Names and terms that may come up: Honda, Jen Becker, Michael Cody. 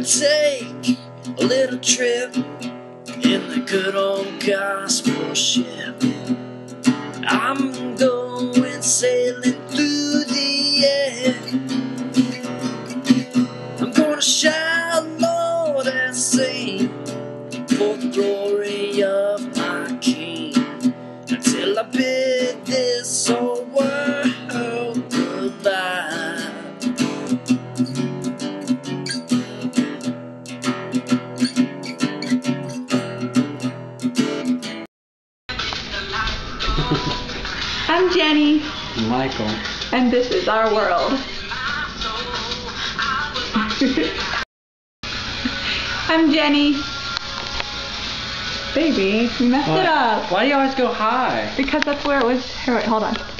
and take a little trip in the good old gospel ship. I'm going sailing through the air. I'm gonna shout, Lord, and sing for the glory of my King, until I bid this whole world goodbye. I'm Jenny. I'm Michael. And this is our world. I'm Jenny. Baby, you messed it up. Why do you always go high? Because that's where it was. Here, wait, hold on.